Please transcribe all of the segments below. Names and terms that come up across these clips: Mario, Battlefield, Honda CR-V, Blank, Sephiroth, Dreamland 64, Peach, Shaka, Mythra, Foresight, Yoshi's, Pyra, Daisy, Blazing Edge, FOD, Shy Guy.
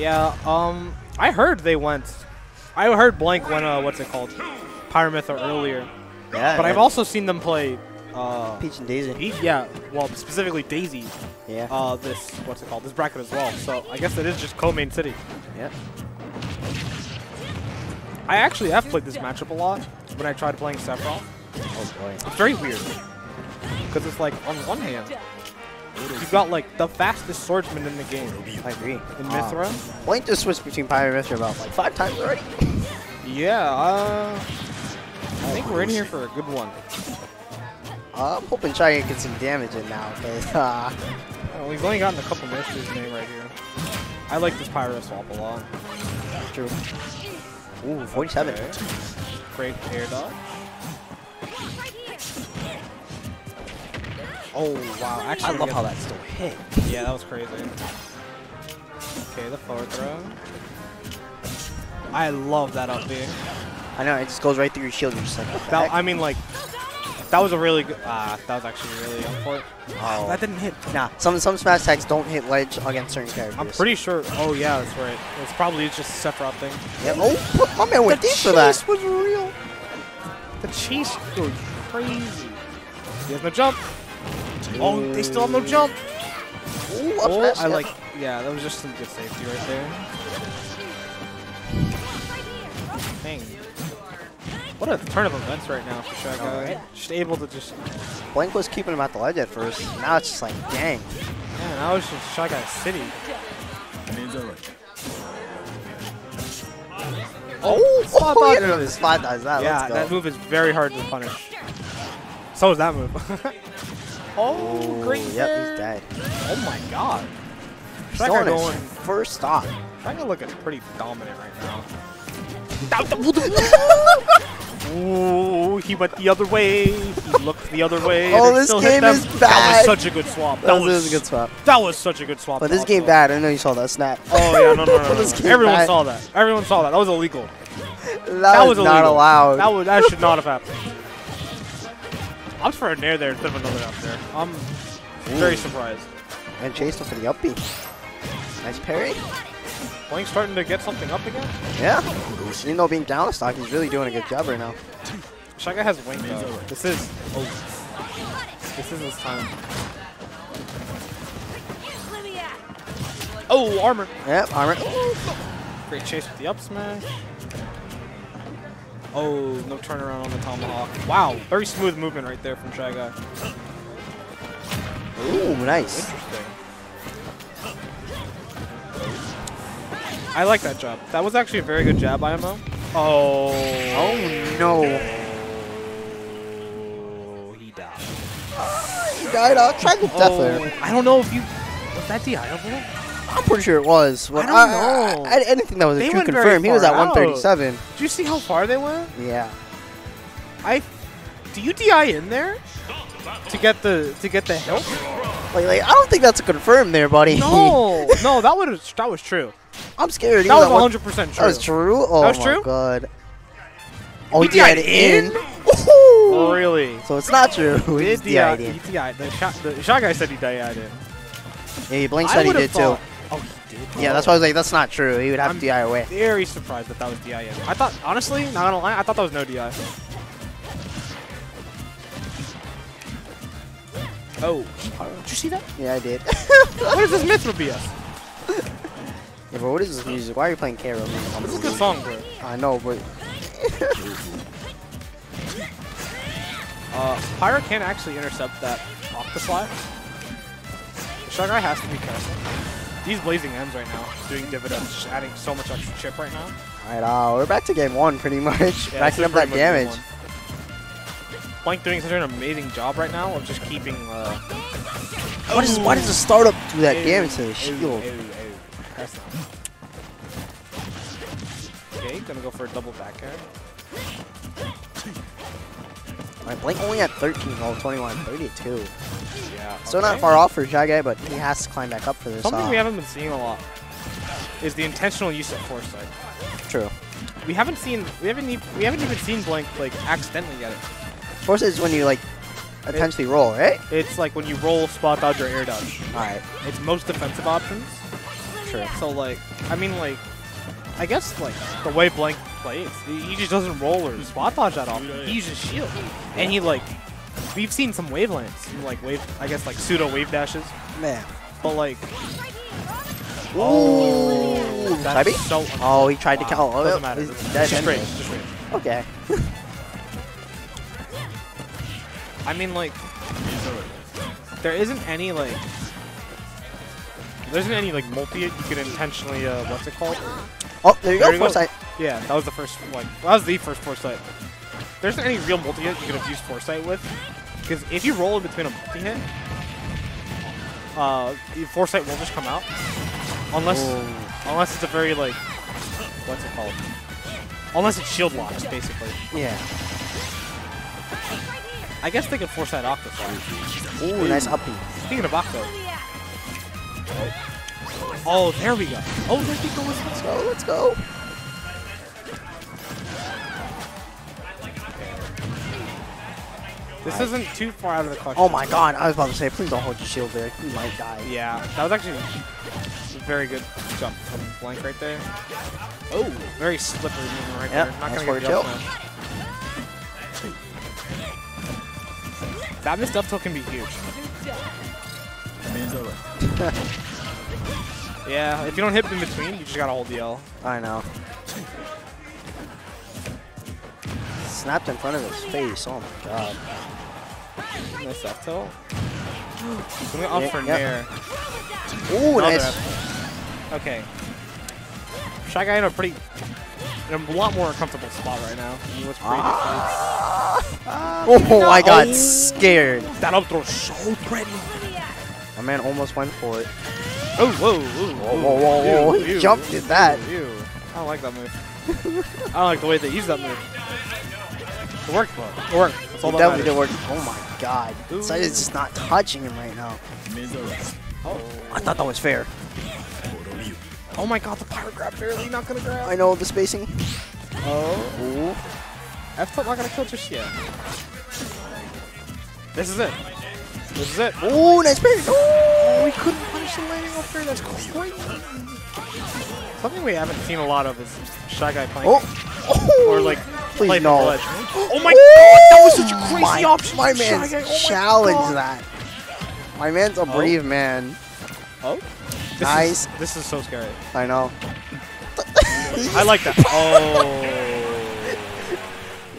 Yeah, I heard they went. I heard Blank went, what's it called? Pyra earlier. Yeah. But I've also seen them play Peach and Daisy. Peach, yeah, well, specifically Daisy. Yeah. This, what's it called? This bracket as well. So I guess it is just co-main city. Yeah. I actually have played this matchup a lot when I tried playing Sephiroth. Oh boy. It's very weird. Because it's like, on one hand, you've got like the fastest swordsman in the game. I agree. The Mythra. Blank just switched between Pyra and Mythra about like 5 times already. Yeah, I think we're in here for a good one. I'm hoping Shy Guy gets some damage in now, because we've only gotten a couple misters made right here. I like this Pyra swap a lot. True. Ooh, 47. Okay. Great air dodge. Oh, wow. Actually, I love how that still hit. Yeah, that was crazy. Okay, the forward throw. I love that up B. I know, it just goes right through your shield. You're just like, that, I mean, like, that was a really good. That was actually really unfortunate. Oh. That didn't hit. Nah, some smash attacks don't hit ledge against certain characters. I'm pretty sure. Oh, yeah, that's right. It's probably just a Sephiroth thing. Yeah, oh, my man went deep for that. The chase was real. The chase was crazy. He has no jump. Oh, they still have no jump. Ooh, oh, I like. Yeah, that was just some good safety right there. Dang. What a turn of events right now for Shy Guy. Right. Just able to just. Blank was keeping him at the ledge at first. Now it's just like, dang. Yeah, now it's just Shy Guy City. Oh, spot dodge. Yeah, spot dodge. Yeah, that move is very hard to punish. So is that move. Oh, great. Yep, he's dead. Oh my god. Shaka going first stock. Shaka looking pretty dominant right now. Ooh, he went the other way. He looked the other way. Oh, this game is bad. That was such a good swap. That was a good swap. That was such a good swap. But this game bad. I know you saw that snap. Oh, yeah, no. Everyone saw that. Everyone saw that. That was illegal. That was not allowed. That should not have happened. I was for a nair there instead of another up there. I'm very surprised. And chased him for the up beat. Nice parry. Blank's starting to get something up again? Yeah. Even though being down stock, he's really doing a good job right now. Shaka has wing though. This is his time. Oh, armor. Yep, armor. Great chase with the up smash. Oh, no turnaround on the tomahawk. Wow, very smooth movement right there from Shy Guy. Ooh, nice. Interesting. I like that job. That was actually a very good jab by IMO. Oh. Oh, no. Oh, he died. He died off. Try to death there. I don't know if you... Was that DIable? I'm pretty sure it was. When I don't know. I didn't think that was a true confirm. He was at 137. Did you see how far they went? Yeah. Do you DI in there to get the help? Like I don't think that's a confirm there, buddy. No, no, that was true. I'm scared. That was 100% true. That was true. Oh that was true? My god. Oh, he DI'd in. Oh, really? So it's not true. He DI'd in. The Shy Guy said he DI'd in. Yeah, Blank said he did too. Oh, he did? Yeah, that's why I was like, that's not true. He would have to DI away. I'm very surprised that was DI. I thought, honestly, not gonna lie, I thought that was no DI. Oh. Did you see that? Yeah, I did. What is this Mythra BS? Yeah, bro, what is this music? Why are you playing Carol? This is a good song, bro. I know, but... Pyra can actually intercept that off the slide. Shy Guy has to be careful. These Blazing M's right now, doing dividends, just adding so much extra chip right now. Alright, we're back to game one pretty much. Yeah, backing up that damage. Blank doing such an amazing job right now of just keeping. Why does the startup do that damage to the shield? Okay, gonna go for a double back air. Alright, Blank only at 13, all 21, 32. Yeah. So okay. Not far off for Shy Guy, but he has to climb back up for this. Something we haven't been seeing a lot is the intentional use of Foresight. True. We haven't even seen Blank like accidentally get it. Foresight is when you like intentionally roll, right? It's like when you roll, spot dodge, or air dodge. Alright. It's most defensive options. launcher. So like, I mean like, I guess like the way Blank plays, he just doesn't roll or spot dodge that often. He uses shield, and he like, we've seen some wavelengths, like wave, I guess like pseudo wave dashes. Man, but like, oh, that's so oh, he tried to count. Oh, doesn't matter. Just range, just range. Okay. I mean like, there isn't any like. There isn't any like multi you can intentionally what's it called? Oh, there you go, Foresight. Yeah, that was the first one. That was the first Foresight. There isn't any real multi hit you can abuse Foresight with, because if you roll in between a multi hit, the Foresight will just come out, unless unless it's a very like what's it called? Unless it's shield locked, basically. Yeah. I guess they could Foresight Octo. Ooh, nice upbeat. Speaking of Octo. Oh, there we go. Oh, there we go. Let's go. Let's go. This isn't too far out of the question. Oh my god, I was about to say, please don't hold your shield there. You might die. Yeah, that was actually a very good jump from Blank right there. Oh, very slippery movement right there. Not going to get up. That missed up tilt can be huge. Yeah, if you don't hit in between, you just gotta hold the L. I know. Snapped in front of his face, oh my god. Nice up tilt. I'm gonna up for nair. Ooh, nice. Okay. Shy Guy in a pretty, in a lot more uncomfortable spot right now. He looks pretty oh, I got scared. That up throw so threatening. My man almost went for it. Oh, whoa, whoa, whoa, whoa, whoa, whoa. He jumped at that. I don't like that move. I don't like the way they use that move. It worked, bro. It worked. That's all that matters. It definitely did work. Oh my god. Sight is just not touching him right now. Oh. I thought that was fair. Oh my god, the power grab barely not gonna grab. I know, the spacing. Oh. F-tilt not gonna kill just yet. This is it. This is it. Oh, nice parry. Oh, we couldn't punish the landing up there. That's crazy. Something we haven't seen a lot of is Shy Guy playing. Oh. Or like playing the ledge. Oh my god, that was such a crazy option. My man's challenged that. My man's a brave man. Oh. This nice. This is so scary. I know. I like that. Oh.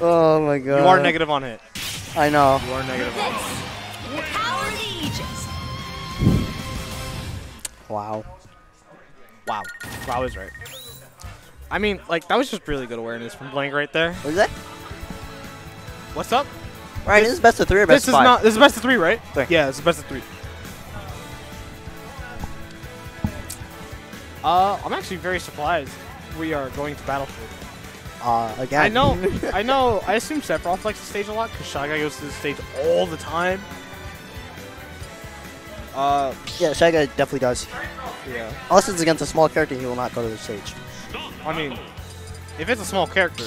Oh my god. You are negative on hit. I know. You are negative on hit. Wow. Wow. Wow is right. I mean, like, that was just really good awareness from Blank right there. What is that? What's up? Right, this is best of three or best of five? This is best of three, right? Three. Yeah, this is best of three. I'm actually very surprised we are going to Battlefield. Again. I know. I know. I assume Sephiroth likes the stage a lot because Shy Guy goes to the stage all the time. Yeah, Shy Guy definitely does. Yeah. Unless it's against a small character, he will not go to the stage. I mean, if it's a small character,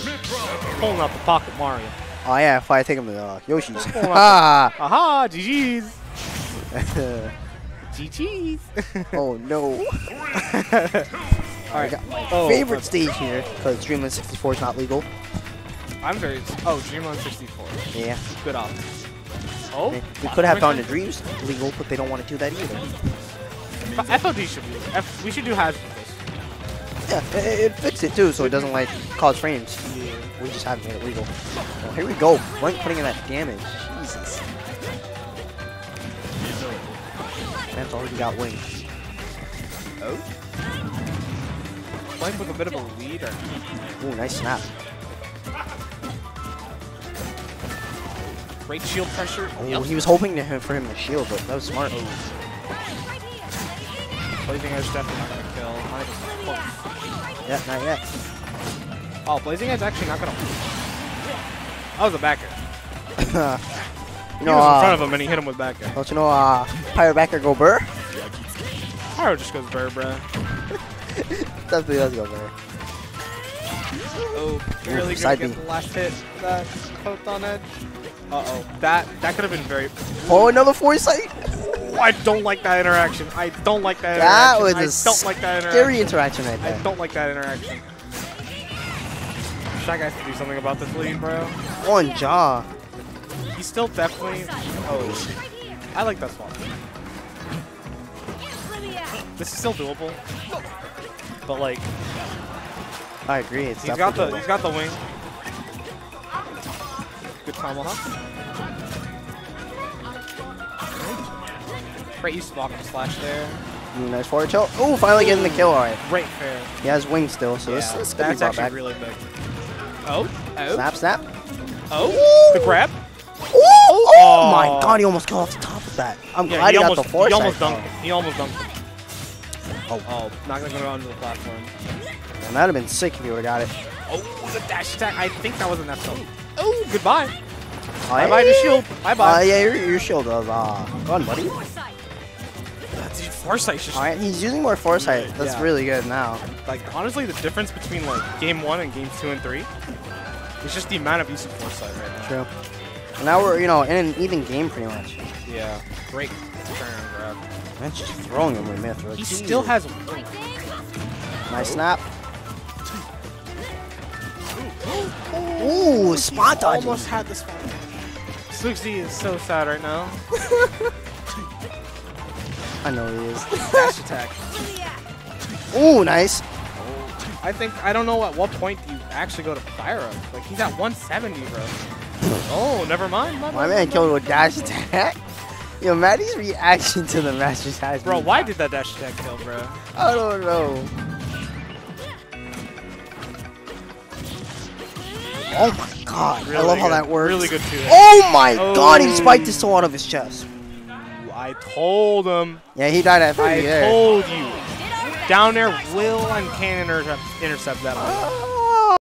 pulling out the pocket Mario. Oh yeah, if I take him to Yoshi's. Aha, GG's. GG's. Oh no. Alright, got my favorite stage here, because Dreamland 64 is not legal. I'm very... Oh, Dreamland 64. Yeah. Good option. Oh, we could have found the Dreams legal, but they don't want to do that either. FOD should be. We should do Hazard. Yeah, it fixed it too, so it doesn't like cause frames. Yeah. We just haven't made it legal. Well, here we go. Blank putting in that damage. Jesus. Man's already got wings. Oh. Blank with a bit of a lead. Ooh, nice snap. Great shield pressure. Oh, yep. He was hoping for him to shield, but that was smart. Blazing Edge definitely not gonna kill. Yeah, not yet. Oh, Blazing Edge actually not gonna. That was a backer. He was in front of him and he hit him with backer. Don't you know, Pyra backer go burr? Pyra just goes burr, bruh. Definitely does go burr. Oh, barely gonna get the last hit. Poked on Edge. Uh oh, that could have been very. Oh, another Foresight! I don't like that interaction. I don't like that interaction. That was a scary interaction right there. I don't like that interaction. Shy Guy has to do something about this lead, bro. One jaw. He's still definitely... Oh, shit. I like that spot. This is still doable. But, like... I agree. It's he's got the wing. Good tomahawk. Great use of block and slash there. Nice forward tilt. Oh, finally getting the kill. All right. Great fair. He has wings still, so yeah, this could be brought back. Really big. Oh, oh. Snap, snap. Oh, the grab. Oh, oh my god, he almost got off the top of that. I'm glad he got the foresight. He almost dunked him. He almost dunked him. Oh, oh, not going to go onto the platform. And that would have been sick if you would have got it. Oh, the dash attack. I think that was an F-zone. Oh, goodbye. Bye-bye to shield. Bye-bye. Yeah, your shield does. Go on, buddy. Dude, Foresight's just... Alright, he's using more Foresight. Yeah. That's really good now. Like, honestly, the difference between, like, Game 1 and Games 2 and 3 is just the amount of use of Foresight right now. True. And now we're, you know, in an even game, pretty much. Yeah. Great turn and grab. That's just throwing him with Mythra. He still has... Nice snap. Ooh, spot dodge. Almost had the spot. Sluxy is so sad right now. I know he is. Dash attack. Ooh, nice. I think, I don't know at what point you actually go to Pyra. Like, he's at 170, bro. Oh, never mind. My man killed with dash attack. Yo, Maddie's reaction to the Master's has been... Bro, why did that dash attack kill, bro? I don't know. Oh my god, really I love how that works. Really good too. Oh my god, he spiked the soul out of his chest. I told him. Yeah, he died at 30 there. I told you. Down there, Will and can intercept that one.